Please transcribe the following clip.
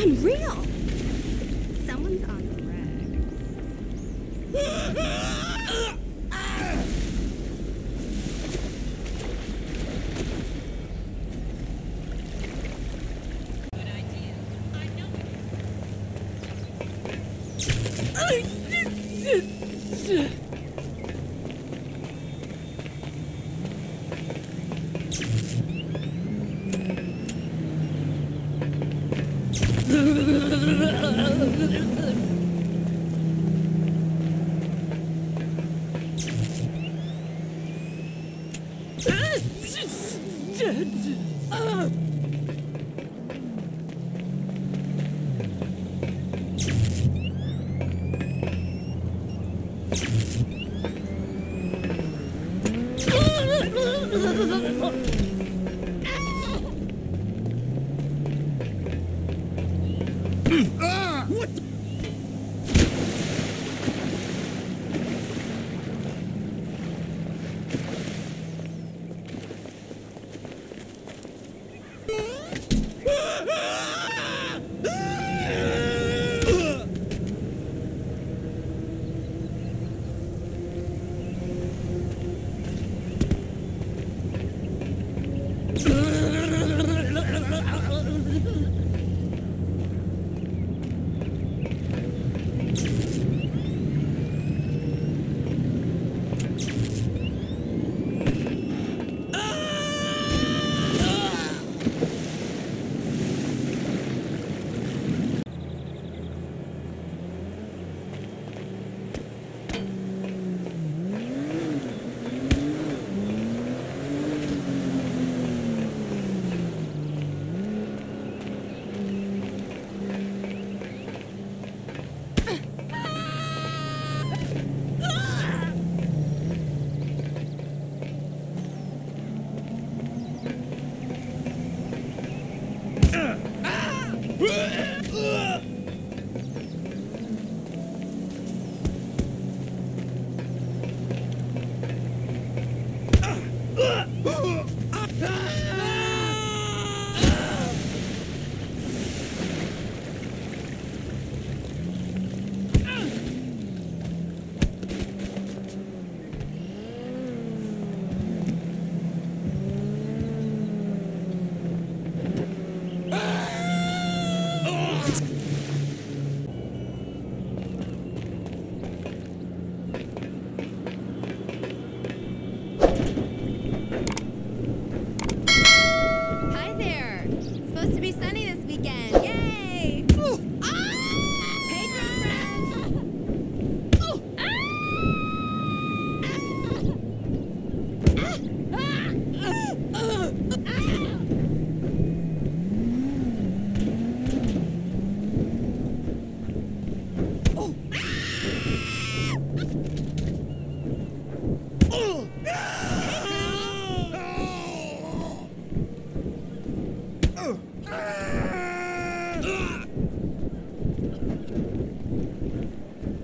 Unreal! Someone's on the rag. Good idea. I know it. What the?